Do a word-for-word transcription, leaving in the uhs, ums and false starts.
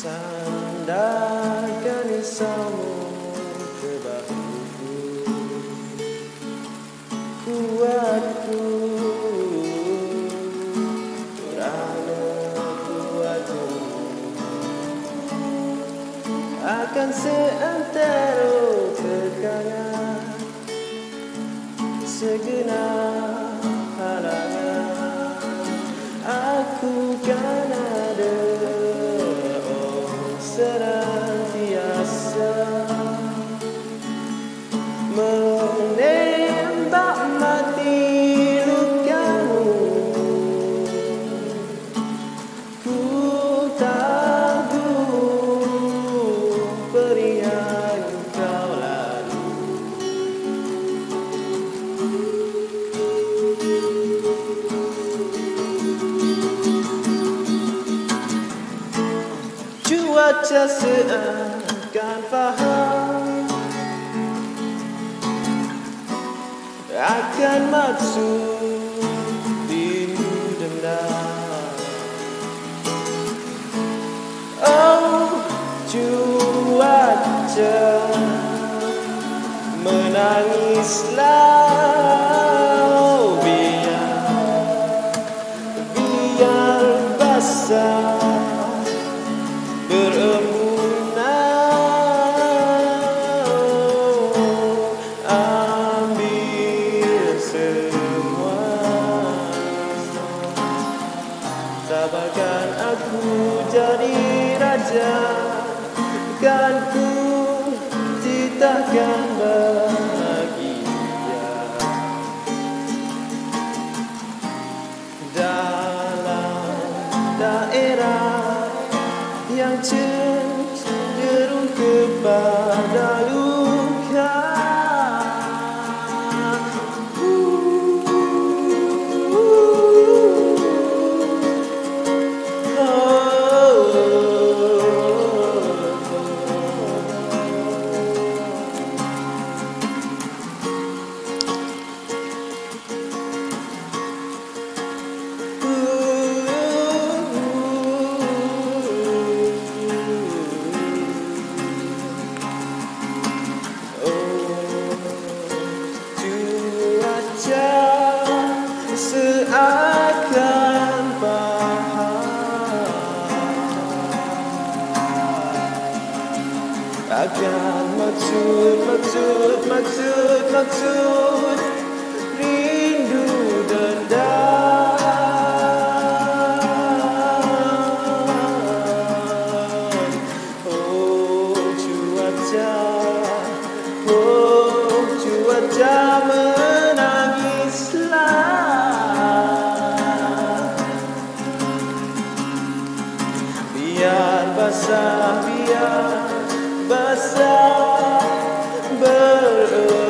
Seandainya nisamu terbahuku, kuatku, kerana kuatmu akan seantero terkaya segenap halangan aku kan ada. Senantiasa menembak mati lukamu, ku tahu perian kau lalu. Cuaca seakan faham akan maksud rindu dendam. Oh, cuaca menangislah, oh, biar biar basah. Bahkan aku jadi raja, kan ku citakan bahagia dalam daerah yang cenderung kepada luka. Seakan paham akan maksud, maksud, maksud, maksud rindu dendam. Oh, cuaca, oh, cuaca menangislah. Biar basah, biar basah ber.